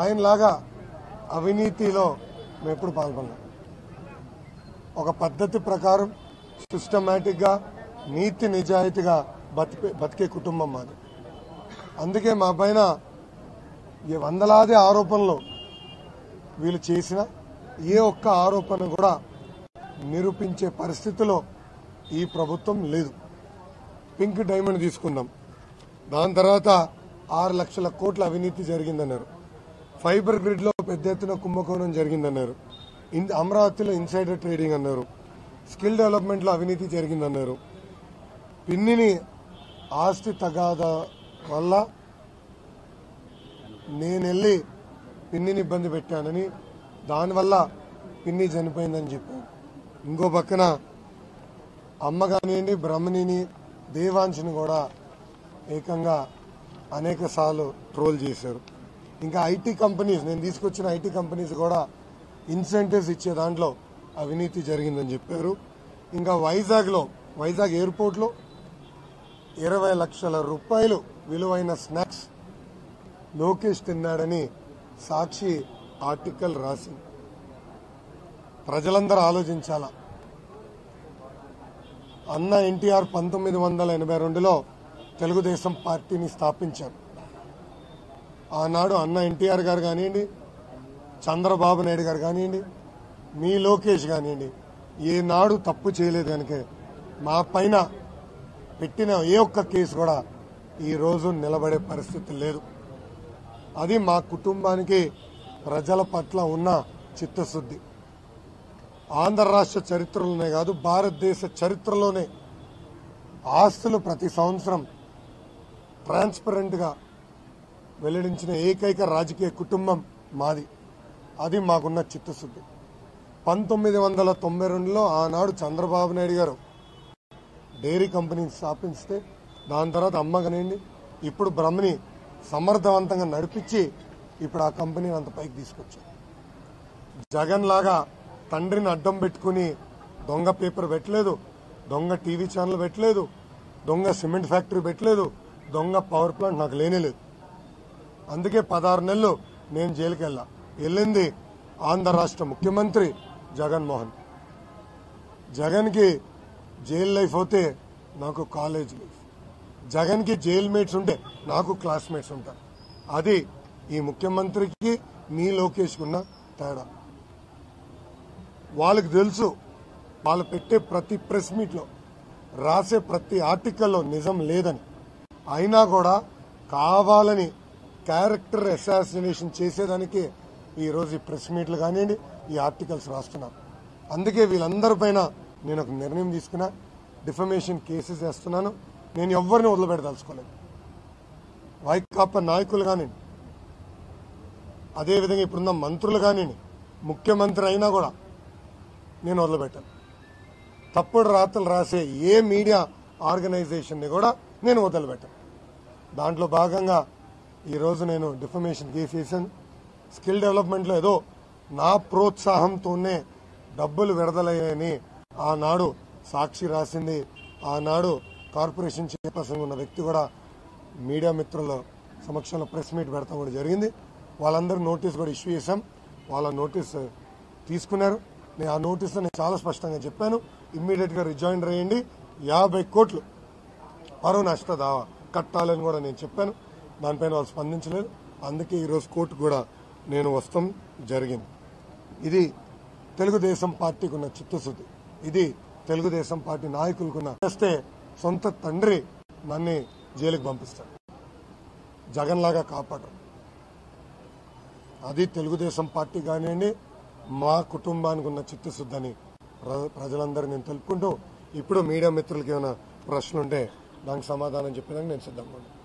ఆయనలాగా అవినీతిలో మేము ఎప్పుడు పాల్గొన్నాం. ఒక పద్ధతి ప్రకారం సిస్టమాటిక్గా నీతి నిజాయితీగా బతికే కుటుంబం మాది. అందుకే మా పైన ఈ వందలాది ఆరోపణలు వీళ్ళు చేసిన ఏ ఒక్క ఆరోపణ కూడా నిరూపించే పరిస్థితిలో ఈ ప్రభుత్వం లేదు. పింక్ డైమండ్ తీసుకుందాం, దాని తర్వాత 6 లక్షల కోట్ల అవినీతి జరిగిందన్నారు. ఫైబర్ గ్రిడ్లో పెద్ద ఎత్తున కుంభకోణం జరిగిందన్నారు. అమరావతిలో ఇన్సైడర్ ట్రేడింగ్ అన్నారు. స్కిల్ డెవలప్మెంట్లో అవినీతి జరిగిందన్నారు. పిన్నిని ఆస్తి తగాదా వల్ల నేను వెళ్ళి పిన్నిని ఇబ్బంది పెట్టానని, దానివల్ల పిన్ని చనిపోయిందని చెప్పాను. ఇంకో పక్కన అమ్మ కానివ్వండి, బ్రహ్మణిని, దేవాంశని కూడా ఏకంగా అనేక సార్లు ట్రోల్ చేశారు. ఇంకా ఐటీ కంపెనీస్, నేను తీసుకొచ్చిన ఐటీ కంపెనీస్ కూడా ఇన్సెంటివ్స్ ఇచ్చే దాంట్లో అవినీతి జరిగిందని చెప్పారు. ఇంకా వైజాగ్ ఎయిర్పోర్ట్లో 20 లక్షల రూపాయలు విలువైన స్నాక్స్ లోకేష్ తిన్నాడని సాక్షి ఆర్టికల్ రాసింది. ప్రజలందరూ ఆలోచించాలా, అన్న ఎన్టీఆర్ 1982లో తెలుగుదేశం పార్టీని స్థాపించారు. ఆనాడు అన్న ఎన్టీఆర్ గారు కానివ్వండి, చంద్రబాబు నాయుడు గారు కానివ్వండి, మీ లోకేష్ కానివ్వండి, ఏనాడు తప్పు చేయలేదు కనుక మా పైన పెట్టిన ఏ ఒక్క కేసు కూడా ఈరోజు నిలబడే పరిస్థితి లేదు. అది మా కుటుంబానికి ప్రజల పట్ల ఉన్న చిత్తశుద్ధి. ఆంధ్ర రాష్ట్ర చరిత్రలోనే కాదు, భారతదేశ చరిత్రలోనే ఆస్తులు ప్రతి సంవత్సరం ట్రాన్స్పరెంట్గా వెల్లడించిన ఏకైక రాజకీయ కుటుంబం మాది. అది మాకున్న చిత్తశుద్ధి. 1992లో ఆనాడు చంద్రబాబు నాయుడు గారు డైరీ కంపెనీని స్థాపిస్తే, దాని తర్వాత అమ్మ కానివ్వండి, ఇప్పుడు బ్రహ్మని సమర్థవంతంగా నడిపించి ఇప్పుడు ఆ కంపెనీని అంత పైకి తీసుకొచ్చారు. జగన్ లాగా తండ్రిని అడ్డం పెట్టుకుని దొంగ పేపర్ పెట్టలేదు, దొంగ టీవీ ఛానల్ పెట్టలేదు, దొంగ సిమెంట్ ఫ్యాక్టరీ పెట్టలేదు, దొంగ పవర్ ప్లాంట్ నాకు లేనేలేదు. అందుకే 16 నెలలు నేను జైలుకి వెళ్ళింది ఆంధ్ర రాష్ట్ర ముఖ్యమంత్రి జగన్మోహన్. జగన్కి జైలు లైఫ్ అయితే నాకు కాలేజ్ లైఫ్, జగన్కి జైల్ మేట్స్ ఉంటే నాకు క్లాస్మేట్స్ ఉంటారు. అది ఈ ముఖ్యమంత్రికి మీ లోకేష్కి ఉన్న తేడా. వాళ్ళకి తెలుసు, వాళ్ళు పెట్టే ప్రతి ప్రెస్ మీట్లో రాసే ప్రతి ఆర్టికల్లో నిజం లేదని. అయినా కూడా కావాలని క్యారెక్టర్ అసాసినేషన్ చేసేదానికి ఈరోజు ఈ ప్రెస్ మీట్లు కానివ్వండి, ఈ ఆర్టికల్స్ రాస్తున్నారు. అందుకే వీళ్ళందరిపైన నేను ఒక నిర్ణయం తీసుకున్నా, డిఫమేషన్ కేసెస్ వేస్తున్నాను. నేను ఎవరిని వదిలిపెట్టదలుచుకోలేదు, వైకాపా నాయకులు కానివ్వండి, అదేవిధంగా ఇప్పుడున్న మంత్రులు కానివ్వండి, ముఖ్యమంత్రి అయినా కూడా నేను వదిలిపెట్టాను. తప్పుడు రాతలు రాసే ఏ మీడియా ఆర్గనైజేషన్ని కూడా నేను వదిలిపెట్టాను. దాంట్లో భాగంగా ఈరోజు నేను డిఫమేషన్ కేసు వేసాను. స్కిల్ డెవలప్మెంట్లో ఏదో నా ప్రోత్సాహంతోనే డబ్బులు విడుదలయ్యాయని ఆనాడు సాక్షి రాసింది. ఆనాడు కార్పొరేషన్ చైర్పర్సన్ ఉన్న వ్యక్తి కూడా మీడియా మిత్రుల సమక్షంలో ప్రెస్ మీట్ పెడతాం కూడా జరిగింది. వాళ్ళందరూ నోటీస్ కూడా ఇష్యూ చేశాం, వాళ్ళ నోటీస్ తీసుకున్నారు. నేను ఆ నోటీస్లో నేను చాలా స్పష్టంగా చెప్పాను, ఇమ్మీడియట్గా రిజాయిన్ అయ్యండి, 50 కోట్లు పరువు నష్ట దావా కట్టాలని కూడా నేను చెప్పాను. దానిపైన వాళ్ళు స్పందించలేదు. అందుకే ఈరోజు కోర్టు కూడా నేను వస్తాం జరిగింది. ఇది తెలుగుదేశం పార్టీకి ఉన్న చిత్తశుద్ధి, ఇది తెలుగుదేశం పార్టీ నాయకులకున్న. చేస్తే సొంత తండ్రి నన్ను జైలుకి పంపిస్తాడు, జగన్లాగా కాపాడరు. అది తెలుగుదేశం పార్టీ కానివ్వండి, మా కుటుంబానికి ఉన్న చిత్తశుద్ధి అని ప్రజలందరూ నేను తెలుపుకుంటూ ఇప్పుడు మీడియా మిత్రులకి ఏమైనా ప్రశ్నలుంటే దానికి సమాధానం చెప్పేదానికి నేను సిద్ధంగా ఉన్నాను.